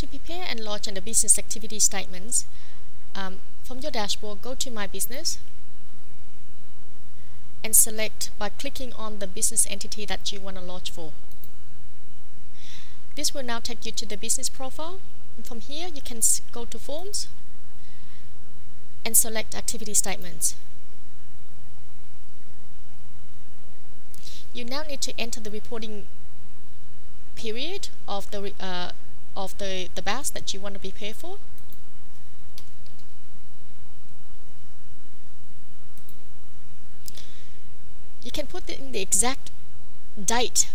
To prepare and lodge under business activity statements, from your dashboard, go to My Business and select by clicking on the business entity that you want to lodge for. This will now take you to the business profile, and from here you can go to Forms and select Activity Statements. You now need to enter the reporting period of the BAS that you want to prepare for. You can put in the exact date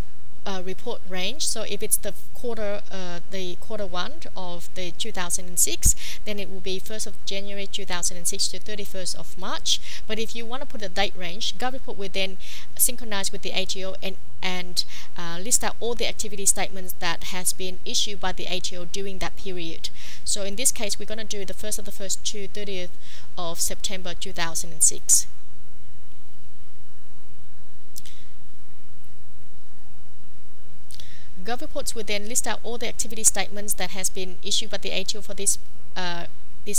report range. So if it's the quarter one of the 2006, then it will be 1st of January 2006 to 31st of March. But if you want to put a date range, GovReport will then synchronize with the ATO and list out all the activity statements that has been issued by the ATO during that period. So in this case, we're going to do the 1st to 30th of September 2006. GovReports will then list out all the activity statements that has been issued by the ATO for this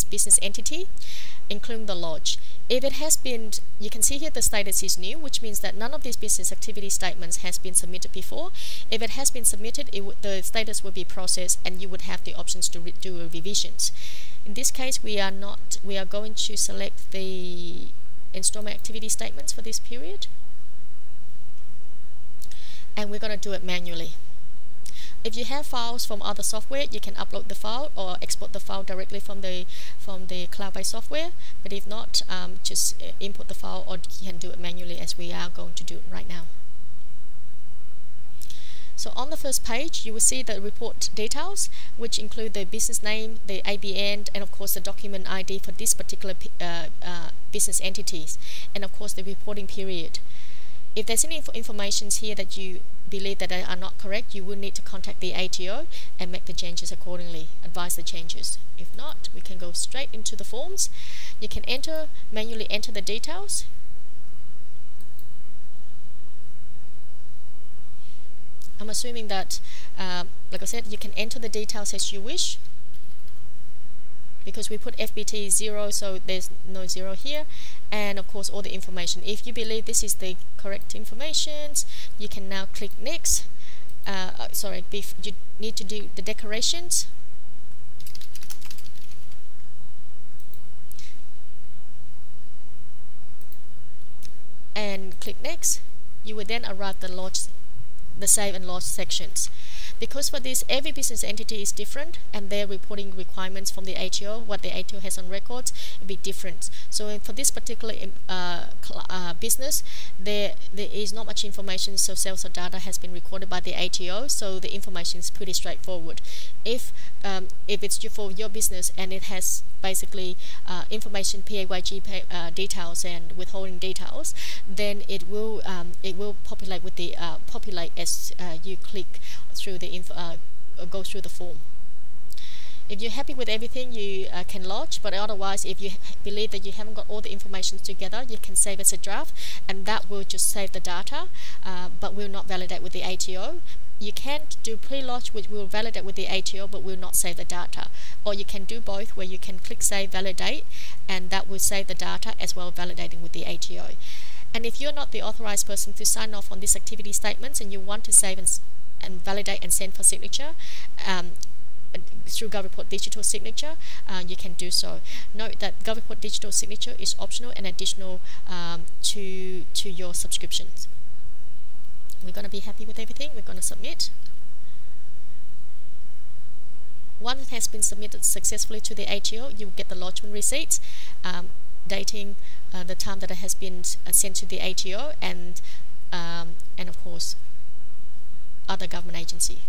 business entity, including the lodge. If it has been, you can see here the status is new, which means that none of these business activity statements has been submitted before. If it has been submitted, the status will be processed, and you would have the options to do revisions. In this case, we are going to select the installment activity statements for this period, and we're going to do it manually. If you have files from other software, you can upload the file or export the file directly from the cloud-based software. But if not, just import the file, or you can do it manually as we are going to do it right now. So on the first page, you will see the report details, which include the business name, the ABN, and of course the document ID for this particular business entities, and of course the reporting period. If there's any information here that you believe that are not correct, you will need to contact the ATO and make the changes accordingly, advise the changes. If not, we can go straight into the forms. You can manually enter the details. I'm assuming that, like I said, you can enter the details as you wish. Because we put FBT 0, so there's no 0 here, and of course all the information. If you believe this is the correct information, you can now click next. You need to do the decorations. And click next. You will then arrive at the save and lodge sections. Because for this, every business entity is different, and their reporting requirements from the ATO, what the ATO has on records, will be different. So for this particular business, there is not much information, so sales or data has been recorded by the ATO, so the information is pretty straightforward. If it's for your business and it has basically information, PAYG details and withholding details, then it will populate with the as you click through the go through the form. If you're happy with everything, you can lodge, but otherwise, if you believe that you haven't got all the information together, you can save as a draft, and that will just save the data, but will not validate with the ATO. You can do pre-lodge, which will validate with the ATO, but will not save the data. Or you can do both, where you can click Save, Validate, and that will save the data as well, validating with the ATO. And if you're not the authorized person to sign off on these activity statements, and you want to save and validate and send for signature through GovReport Digital Signature, you can do so. Note that GovReport Digital Signature is optional and additional to your subscriptions. We're going to be happy with everything. We're going to submit. Once it has been submitted successfully to the ATO, you get the lodgement receipts, dating the time that it has been sent to the ATO, and of course other government agency.